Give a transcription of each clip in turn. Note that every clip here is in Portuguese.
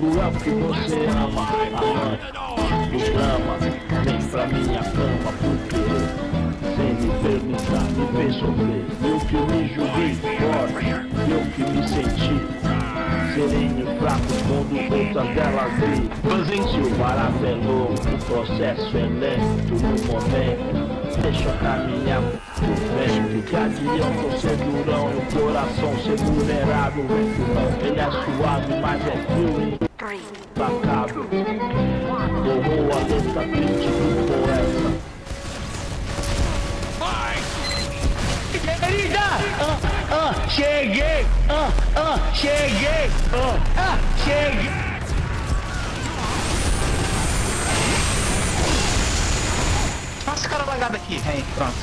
cruel que você ama. Amante dos dramas, vem pra minha cama, porque eu, sem me perguntar, me fez sofrer. Eu que me julguei forte, eu que me senti sereno e fraco quando outras delas vi. Mas o barato é louco, o processo é lento no momento. Deixa caminhar pro vento. Que adianta ser durão, o coração ser vulnerável. Ele é suave, mas é frio e implacável. Torrou a letra triste do poeta. Cheguei! Cheguei! Cheguei! Nossa, cara lagado aqui, hein? Pronto.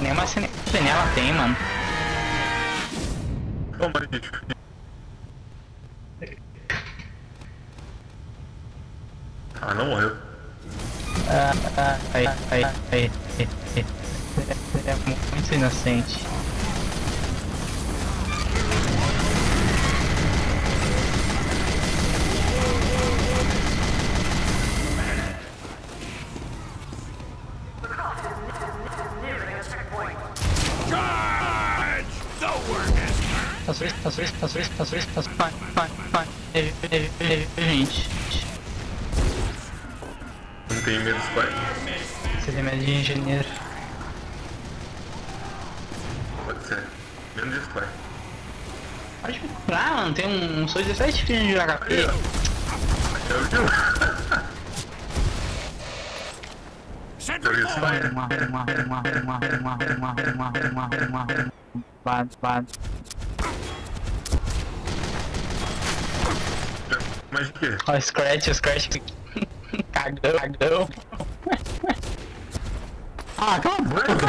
Nem mais janela tem, mano. Ah, não morreu. Aí. É muito inocente. Passou isso, pai. Gente. Não tem medo dos pais? Você tem medo de engenheiro? Pode ser. Menos dos pais. Pode me comprar, mano. Tem um sou 17 filhos de HP. Mas o que? Ó, Scratch. Cagão. Ah, cala a boca!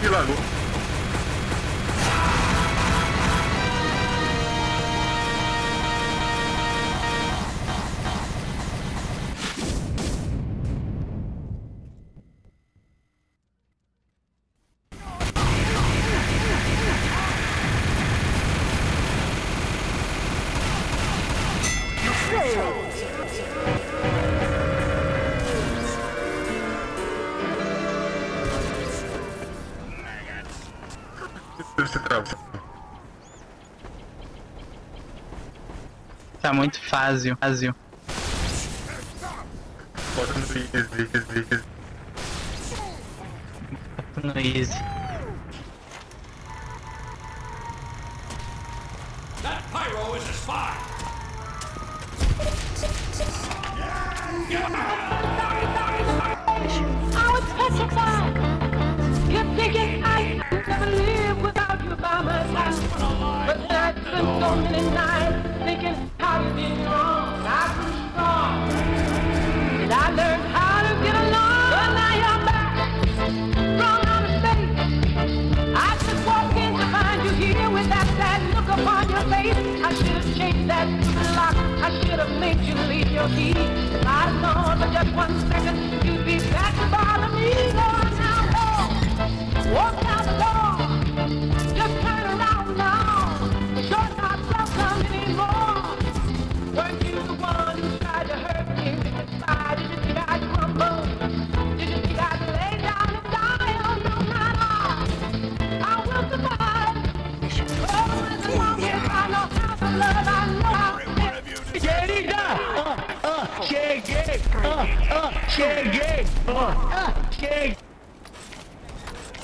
Que lago? Tá muito fácil. Bota no easy. Bota no easy. That pyro is a spy. I was petrified. You're thinking I never live without you by my side. But that's been so many nights thinking. I've been wrong, I've been strong, and I learned how to get along. But now you're back, from out of space. I just walked in to find you here with that sad look upon your face. I should have changed that your feet. If I'd have known for just 1 second, you'd be back to bother me. Lord, now walk out the door. Just turn around now. You're not welcome anymore. Weren't you the one who tried to hurt me with the spy? Did you see I crumble? Did you see I lay down and die? Oh, no, not I will survive. Oh, as long as I know how to love, I know how to love. Querida! Cheguei! Cheguei! Cheguei!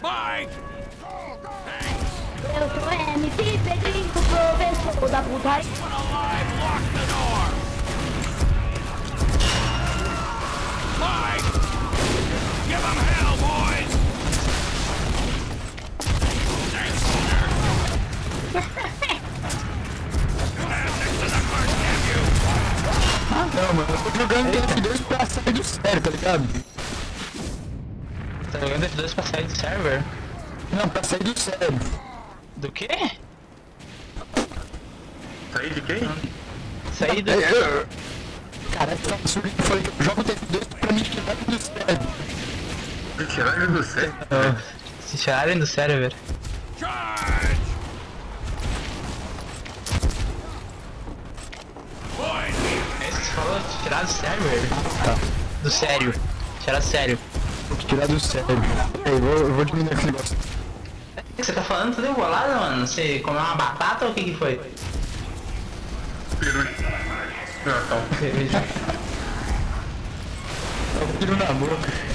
Vai! Eu sou MC Pedrinho, professor da puta. Vai! Give them hell, boys! Não, mano, eu tô jogando F2 pra sair do server, tá ligado? Tá jogando F2 pra sair do server? Não, pra sair do server. Do quê? Sair de quem? Sair do... Cara, tá absurdo que eu falei que eu jogo F2 pra me tirar do server. Me tiraram do server? Se tirarem do server. Charge! Falou tirar do server? Tá. Do sério. Tirar do sério. Tirar do sério. Eu vou diminuir esse negócio. Você tá falando tudo embolado, mano? Você comeu uma batata ou o que que foi? Peru. Ah, tá. Peru. Tá um peru na boca.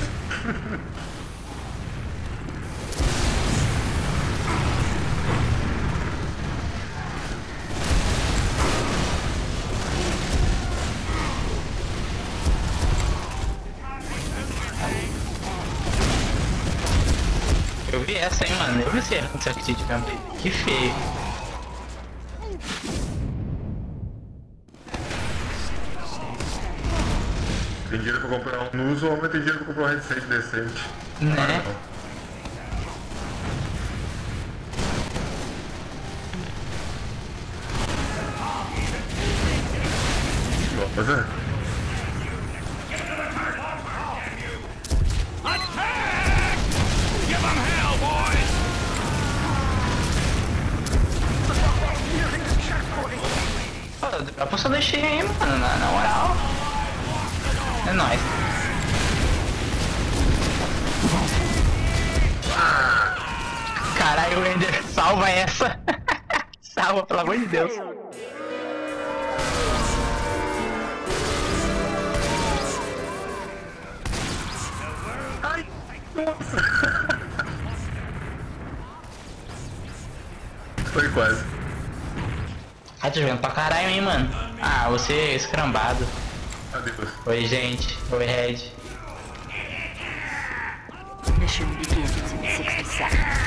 Eu vi essa, hein, mano. Eu vi esse erro do Sackit de campeão. Que feio. Tem dinheiro pra comprar um Nuso ou tem dinheiro pra comprar um headset decente? Né? Vamos fazer? Eu só deixei aí, mano, na moral. É nóis. Caralho, o Ender, salva essa. Salva, pelo amor de Deus. Ai, nossa. Foi quase. Ah, tô jogando pra caralho, hein, mano. Ah, você é escrambado. Adeus. Oi, gente. Oi, Red. Mission begins in 60 seconds.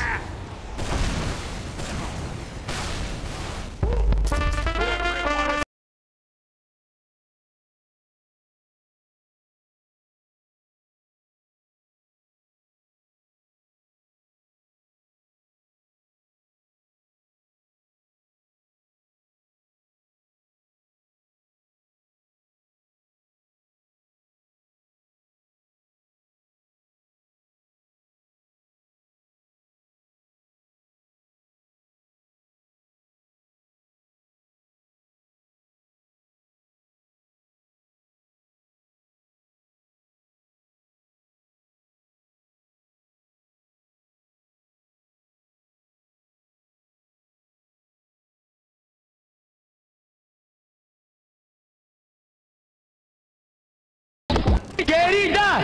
Querida!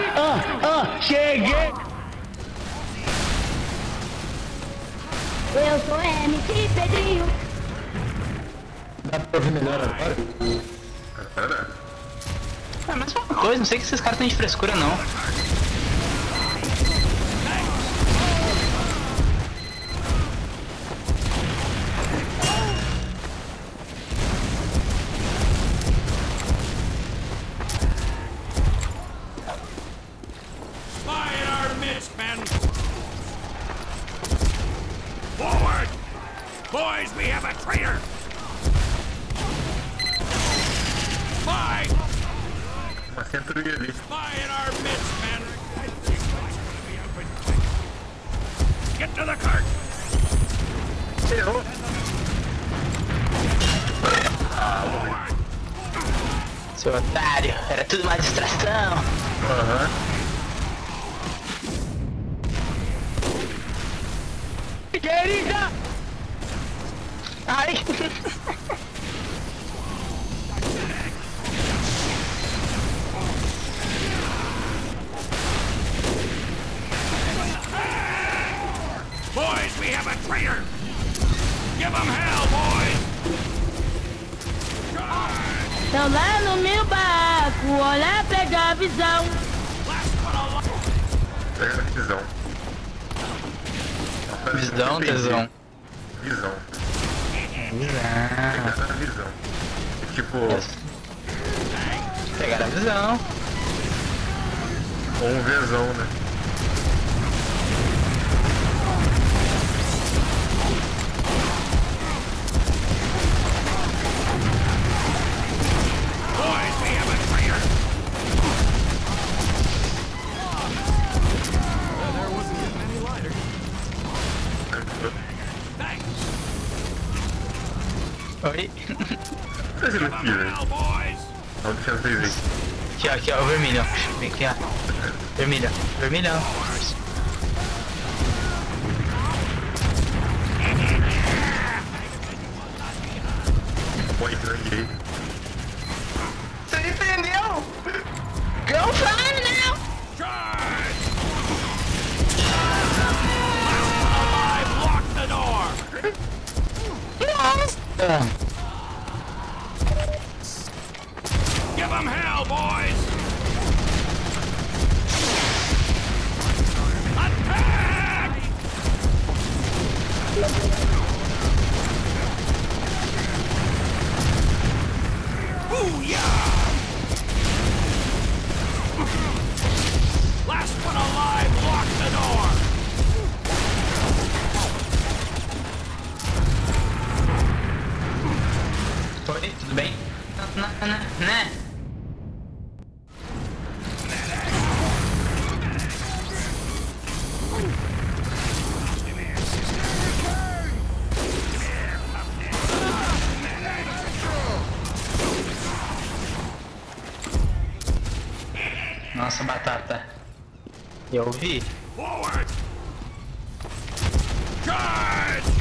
Cheguei! Eu sou MC Pedrinho! Dá pra ouvir melhor agora? É mais uma coisa, não sei que esses caras têm de frescura não. Boys, we have a traitor! Bye! Centro de vista. Errou. Seu otário, era tudo uma distração. Querida! Ai! Boys, we have a traitor! Give him hell, boys! Estão lá no meu barco, olha, pegar a visão. Pega a visão. Visão, tesão. Visão. Pegar a visão. Tipo... Pegar a visão. Ou um visão, né? Oi. Vocês viram aqui, velho? Olha o que vocês viram aqui. Aqui, ó, o vermelho. Vem aqui, ó. Vermelho, vermelho. Põe aqui na direita. Você entendeu? Não fala, não! Charge! Nossa! Give them hell, boys! Attack! Booyah! Last one alive, lock the door! Oi, tudo bem? Né? Nossa, batata. Eu vi. Forward! Charge!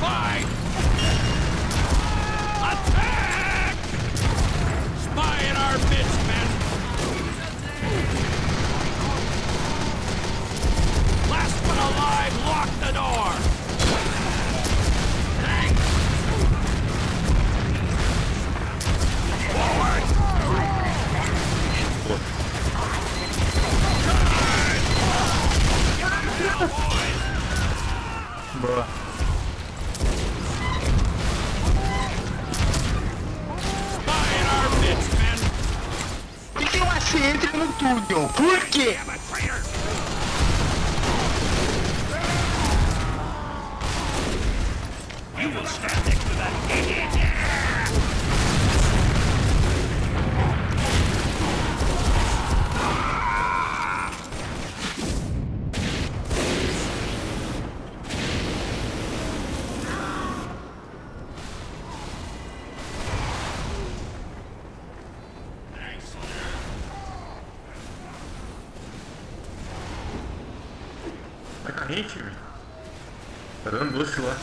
Fight! Attack! Spy in our midst, men! Last one alive, lock the door! Boa. Por que você entra no túnel? Por quê? Gente, tá dando doce lá.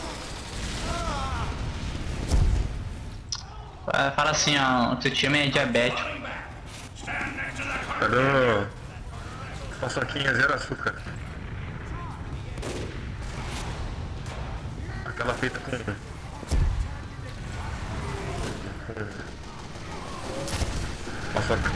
Fala assim, ó, o teu time é diabético. Tá dando paçoquinha zero açúcar. Aquela feita com... paçoca.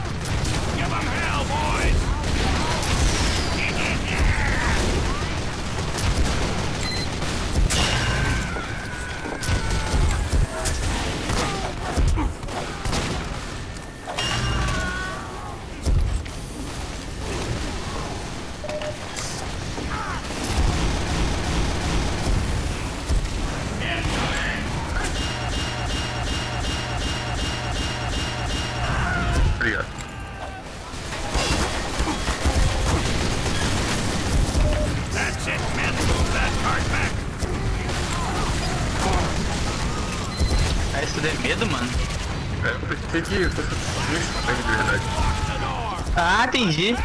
ter medo, mano? É, tem que ir. Ah, entendi.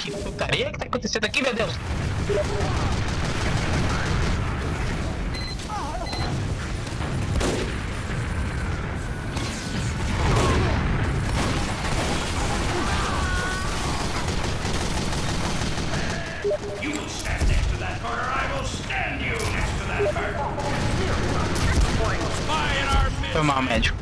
Que putaria que tá acontecendo aqui, meu Deus? Foi mal, médico.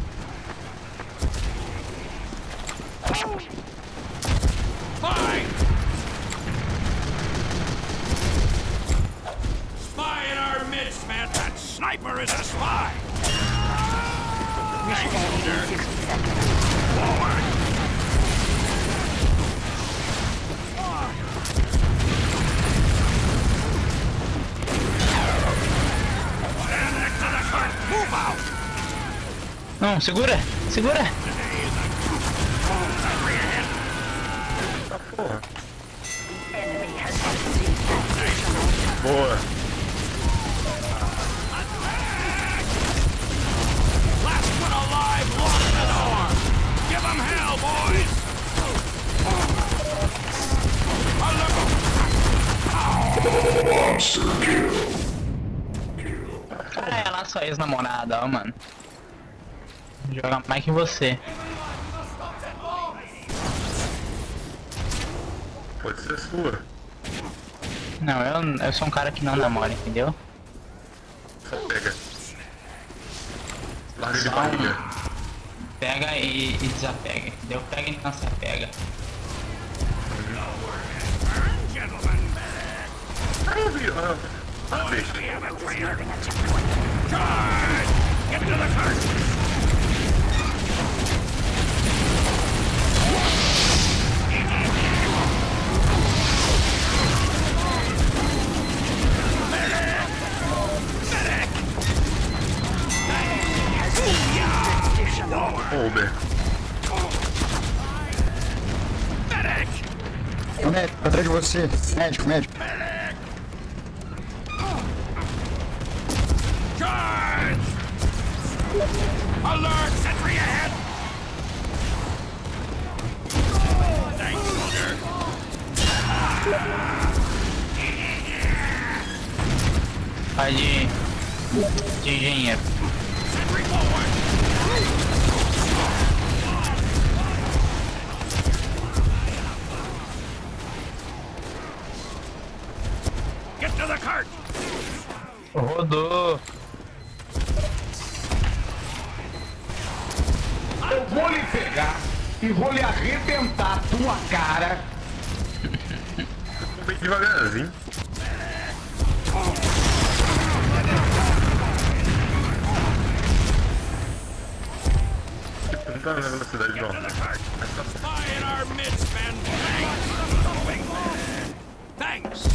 Não, segura, segura. Porra. Boa. Last one alive, lock the door. Give them hell, boys. Monster kill. Ah, ela só ex-namorada, ó, mano. Jogar mais que você. Pode ser sua. Não, eu sou um cara que não namora, entendeu? Só pega. Larga de barriga. Pega e desapega, entendeu? Pega e não se apega. Get to the car! É o médico, atrás de você. Médico, médico. Charge! Alert! Sentry ahead! Thanks, soldier! Vai de engenheiro. Sentry forward! Rodou! Eu vou lhe pegar e vou lhe arrebentar a tua cara. Bem devagarzinho. Não tá na velocidade, não. Thanks!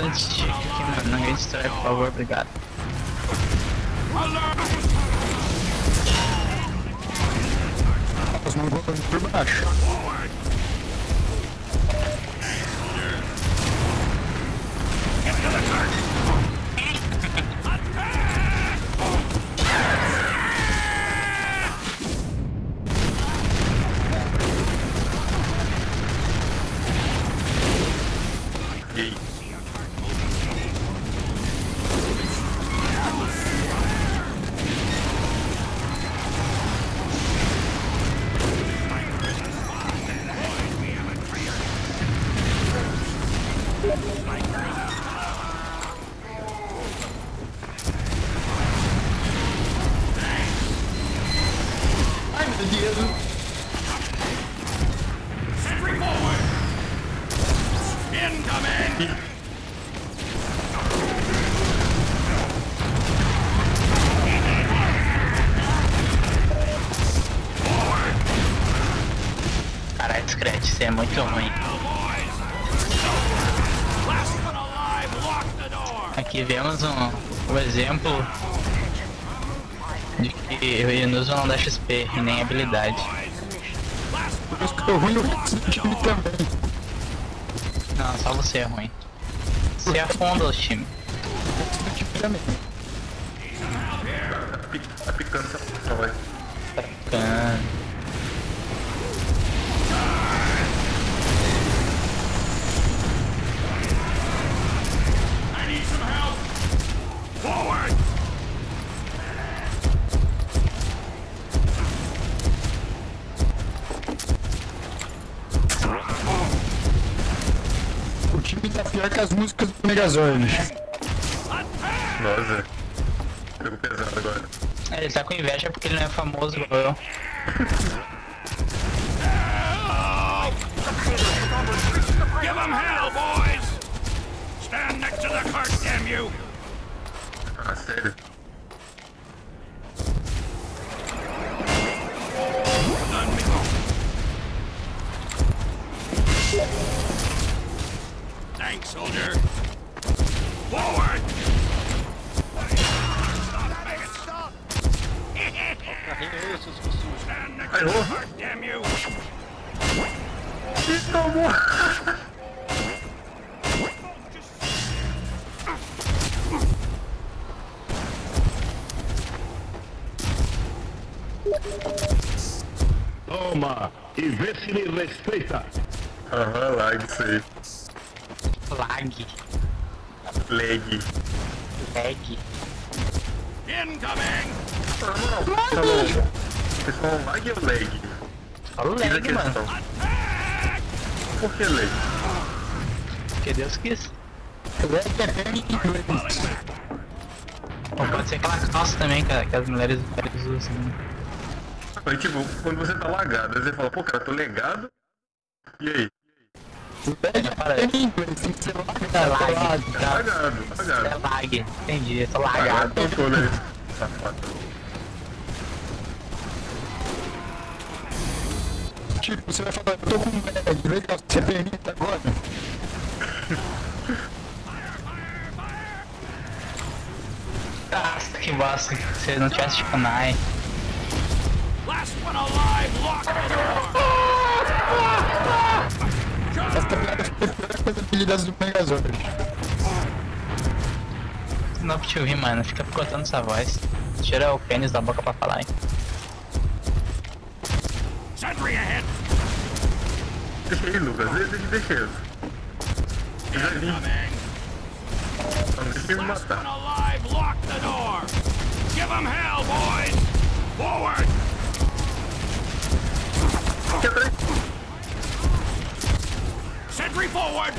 Antes de aqui, mano, não história, por favor, obrigado. Os malucos por baixo. the dedo. Sentry forward. Incoming. Caralho, Scratch, isso é muito ruim. Aqui vemos um exemplo de que o Inuso não dá XP e nem habilidade. Por isso que eu ruim no time também. Não, só você é ruim. Você afunda o time. Tá picando essa puta, velho. Tá picando. O time tá pior que as músicas do Megazone. Nossa, pegou pesado agora. Ele tá com inveja porque ele não é famoso igual eu. Give him hell, boys! Stand next to the cart, damn you! Ah, sério? Thanks, soldier. Forward! Stop, maggot, stop! Stand next to the cart, damn you! He's no more! Toma e vê se me respeita. Aham, lag isso aí. Lag. Lag. Lag. Incoming! Lag! Vocês falam lag ou lag? Fala o lag, mano. Por que lag? Porque Deus quis. Pode ser aquela calça também que as mulheres usam. Aí, tipo, quando você tá lagado, você fala, pô, cara, tô legado. E aí? Tá lagado. Entendi, eu tô lagado. Tipo, você vai falar, eu tô com medo, vem cá, você permite agora. Nossa, que bosta, se não tivesse tipo nai. Last one alive, lock the door! Essa piada foi pior que as habilidades do Megazord. Não te ouvir, mano, fica cortando essa voz. Tira o pênis da boca pra falar, hein? Sentry ahead! Deixa ele, Lucas, deixa ele. Eu já vi. Não deixa ele me matar. Last one alive, lock the door! Give him hell, boys! Forward! Sentry forward!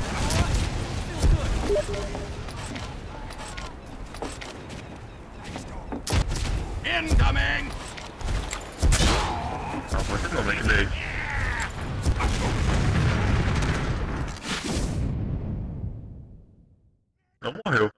Incoming! I'll put it on the day. Não morreu.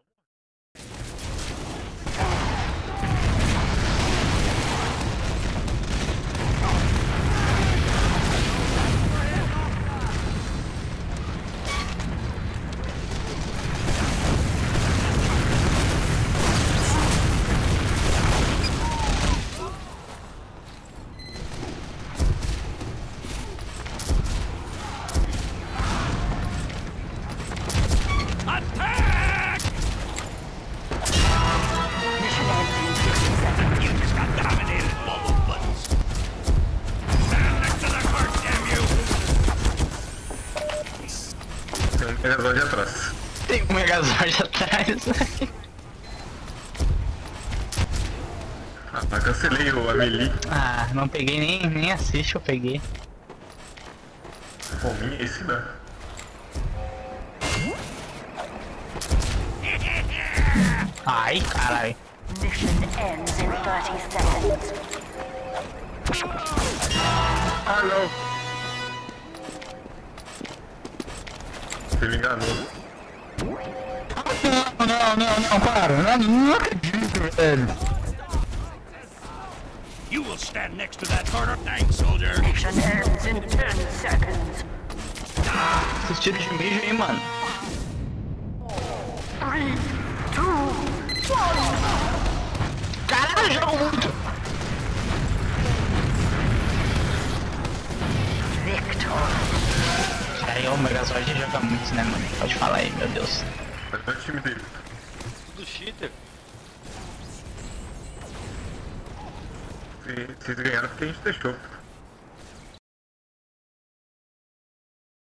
Megazord atrás. Tem um Megazord atrás. Ah, cancelei o Amelie. Ah, não peguei nem assiste, eu peguei. Por mim, esse dá. Ai, caralho. Mission ends in 30 seconds. Alô. Ele enganou. Não, para. Não acredito, velho. You will stand next to that harder tank soldier. Mission ends in 10 seconds. Esses tiros de mijo aí, mano. 3, 2, 1. Caralho, eu jogo muito! Victor! Aí o Megazone joga muito, né, mano? Pode falar aí, meu Deus. É o time dele. Do cheater? Se ganharam porque a gente deixou.